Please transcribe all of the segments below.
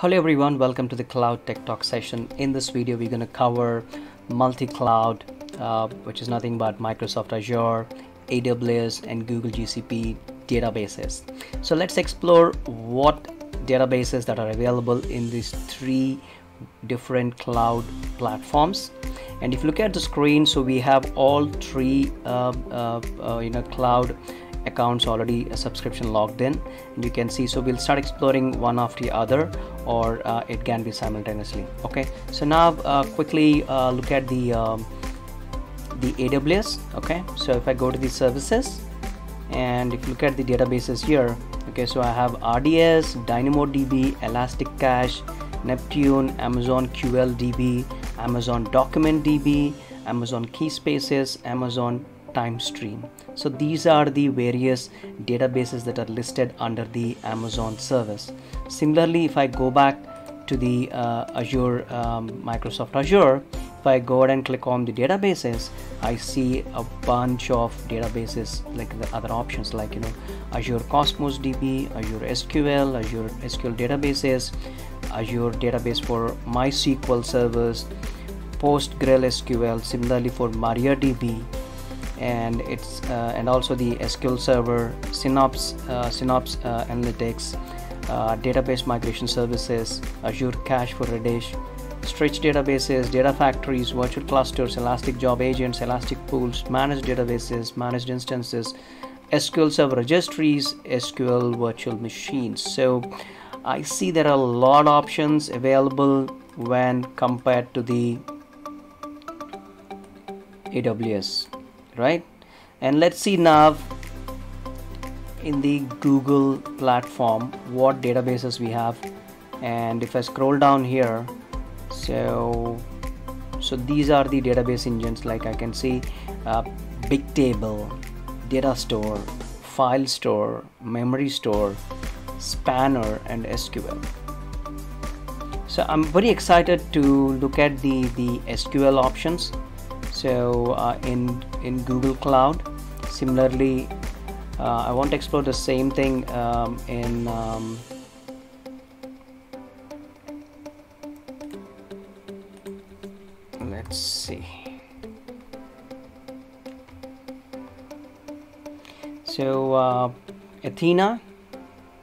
Hello everyone, welcome to the Cloud Tech Talk session. In this video, we're going to cover multi-cloud, which is nothing but Microsoft Azure, AWS, and Google GCP databases. So let's explore what databases that are available in these three different cloud platforms. And if you look at the screen, so we have all three cloud accounts already a subscription logged in, and you can see, so we'll start exploring one after the other, or it can be simultaneously. Okay, so now quickly look at the AWS. okay, so if I go to the services and if you look at the databases here, okay, so I have RDS, DynamoDB, Elastic Cache, Neptune, Amazon QLDB, Amazon DocumentDB, Amazon Keyspaces, Amazon Time stream. So these are the various databases that are listed under the Amazon service. Similarly, if I go back to the Azure, Microsoft Azure, if I go ahead and click on the databases, I see a bunch of databases like the other options, like, you know, Azure Cosmos DB, Azure SQL, Azure SQL databases, Azure database for MySQL servers, PostgreSQL, similarly for MariaDB, and it's and also the SQL Server, Synapse Analytics, database migration services, Azure Cache for Redis, stretch databases, data factories, virtual clusters, elastic job agents, elastic pools, managed databases, managed instances, SQL Server registries, SQL virtual machines. So I see there are a lot of options available when compared to the AWS. Right, and let's see now in the Google platform what databases we have. And if I scroll down here, so these are the database engines, like I can see Bigtable, Datastore, Filestore, Memorystore, Spanner, and SQL. So I'm very excited to look at the SQL options. So in Google Cloud, similarly, I want to explore the same thing let's see. So Athena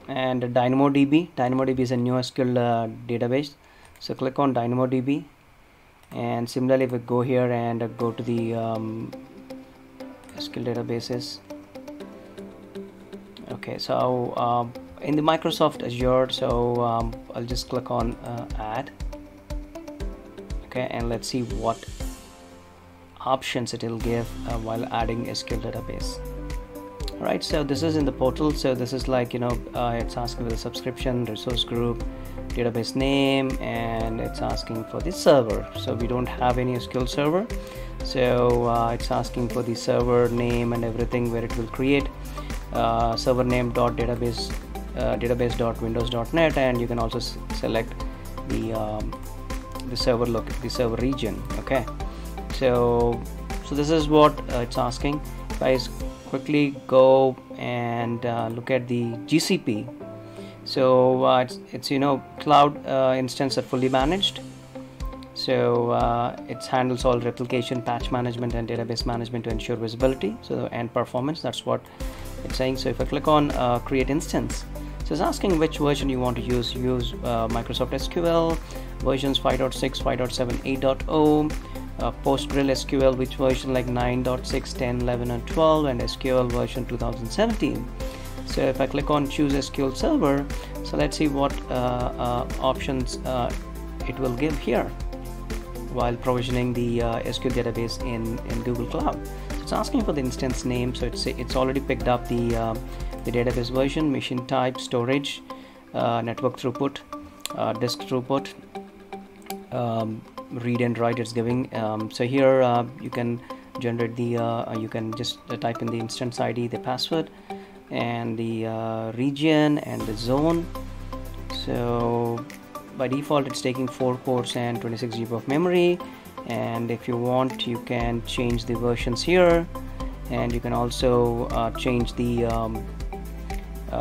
and DynamoDB. DynamoDB is a new SQL database. So click on DynamoDB. And similarly, if we go here and go to the SQL databases. Okay, so in the Microsoft Azure, so I'll just click on add. Okay, and let's see what options it will give while adding SQL database. All right, so this is in the portal. So this is like, you know, it's asking for the subscription, resource group, database name, and it's asking for the server. So we don't have any SQL server, so it's asking for the server name and everything, where it will create server name dot database database.windows.net, and you can also select the server region. Okay, so this is what it's asking. Guys, quickly go and look at the GCP. So it's you know, cloud instance are fully managed. So it handles all replication, patch management, and database management to ensure visibility, so, and performance. That's what it's saying. So if I click on create instance, so it's asking which version you want to use. Use Microsoft SQL versions 5.6, 5.7, 8.0, PostgreSQL, which version, like 9.6, 10, 11, and 12, and SQL version 2017. So if I click on choose SQL server, so let's see what options it will give here while provisioning the SQL database in Google Cloud. So it's asking for the instance name. So it's already picked up the database version, machine type, storage, network throughput, disk throughput, read and write it's giving. So here you can generate the you can just type in the instance ID, the password, and the region and the zone. So by default, it's taking 4 cores and 26 GB of memory, and if you want, you can change the versions here, and you can also change the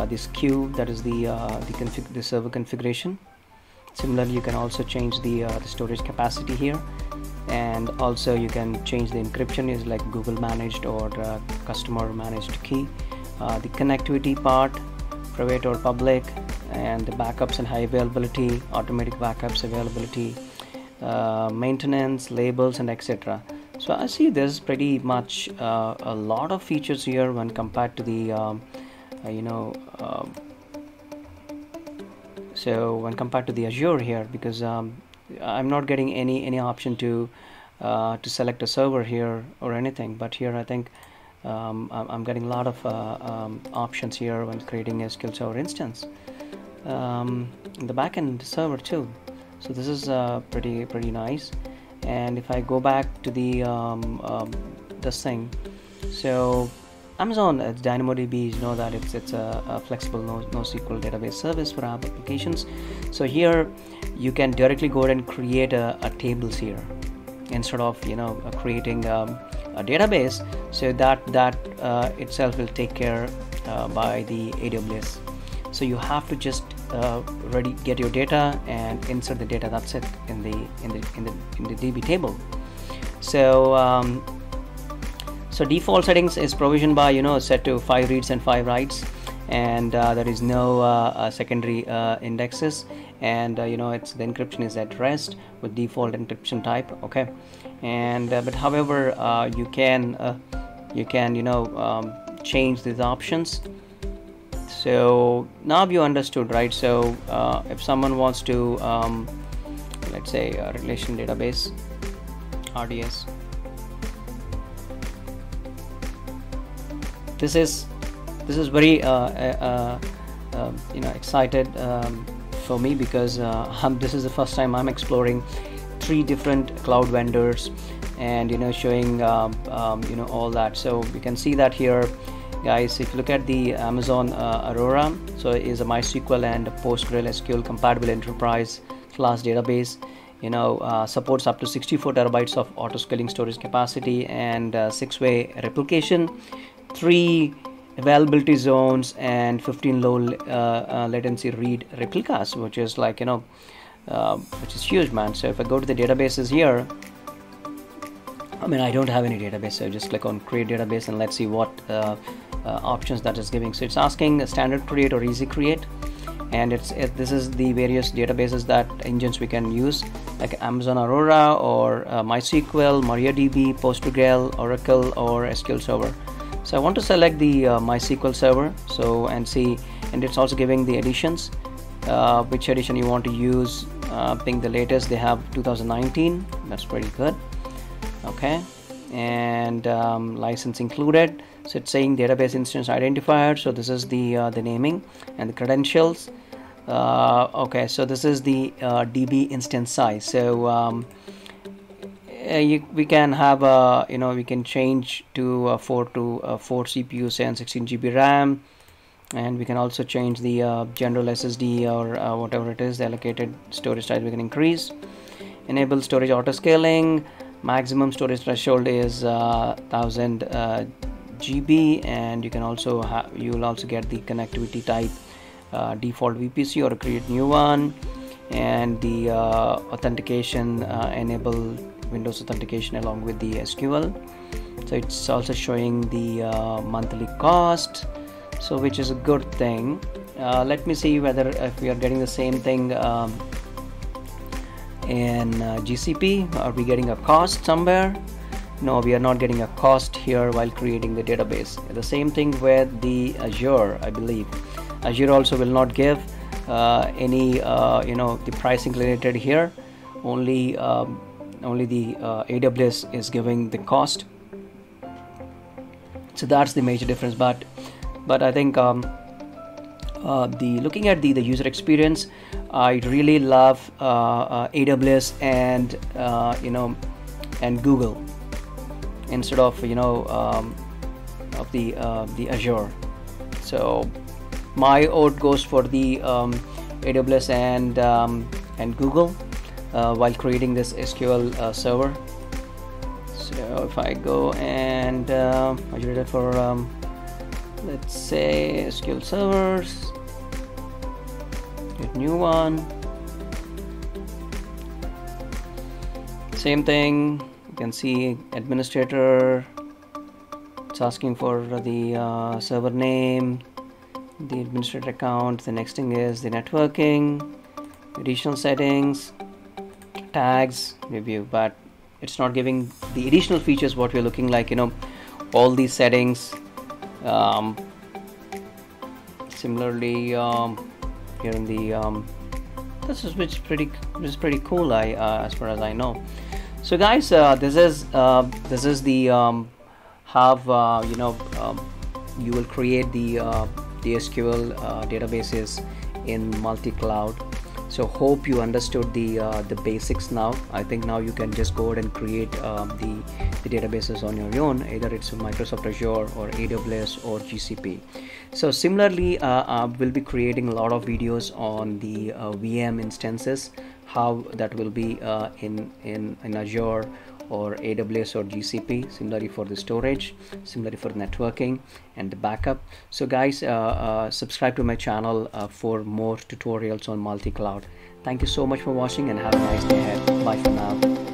SKU, that is the server configuration. Similarly, you can also change the storage capacity here, and also you can change the encryption is like Google managed or customer managed key, the connectivity part, private or public, and the backups and high availability, automatic backups availability, maintenance, labels, and etc. So I see there's pretty much a lot of features here when compared to the Azure here, because I'm not getting any option to select a server here or anything, but here I think I'm getting a lot of options here when creating a SQL Server instance, the backend server too. So this is pretty nice. And if I go back to the this thing, so Amazon DynamoDB, you know that it's a flexible NoSQL database service for app applications. So here you can directly go ahead and create a tables here instead of creating a database. So that itself will take care by the AWS. So you have to just ready get your data and insert the data. That's it in the DB table. So so default settings is provisioned by set to 5 reads and 5 writes, and there is no secondary indexes, and it's the encryption is at rest with default encryption type. Okay, and but however you can change these options. So now you understood, right? So if someone wants to let's say a relation database RDS. This is very excited for me, because this is the first time I'm exploring 3 different cloud vendors and showing all that. So you can see that here, guys. If you look at the Amazon Aurora, so it is a MySQL and PostgreSQL compatible enterprise class database. Supports up to 64 terabytes of auto scaling storage capacity and 6-way replication, 3 availability zones, and 15 low latency read replicas, which is like which is huge, man. So if I go to the databases here, I mean, I don't have any database, so just click on create database and let's see what options that is giving. So it's asking a standard create or easy create, and this is the various databases that engines we can use, like Amazon Aurora or MySQL, MariaDB, PostgreSQL, Oracle, or SQL Server. So I want to select the MySQL server, so and see, and it's also giving the editions, which edition you want to use. I think the latest they have 2019, that's pretty good. Okay, and license included. So it's saying database instance identifier, so this is the naming and the credentials. Okay, so this is the DB instance size. So we can have we can change to 4 CPUs and 16 GB RAM, and we can also change the general SSD or whatever it is, the allocated storage size we can increase, enable storage auto scaling, maximum storage threshold is 1000 GB, and you can also you'll also get the connectivity type, default VPC or create new one, and the authentication enable Windows authentication along with the SQL. So it's also showing the monthly cost, so which is a good thing. Let me see whether if we are getting the same thing in GCP. Are we getting a cost somewhere? No, we are not getting a cost here while creating the database. The same thing with the Azure, I believe. Azure also will not give any the pricing related here. Only the AWS is giving the cost. So that's the major difference. But I think looking at the user experience, I really love AWS and and Google instead of the Azure. So my vote goes for the AWS and Google while creating this SQL server. So if I go and I did it for let's say SQL servers, get new one, Same thing, you can see administrator, it's asking for the server name, the administrator account. The next thing is the networking, additional settings, tags, review, but it's not giving the additional features what we're looking like, you know, all these settings. Similarly, here in the this is pretty cool, as far as I know. So guys, this is the you will create the SQL databases in multi-cloud. So hope you understood the basics now. I think now you can just go ahead and create the databases on your own, either it's Microsoft Azure or AWS or GCP. So similarly, we'll be creating a lot of videos on the VM instances, how that will be in Azure or AWS or GCP, similarly for the storage, similarly for networking and the backup. So guys, subscribe to my channel for more tutorials on multi-cloud. Thank you so much for watching and have a nice day ahead. Bye for now.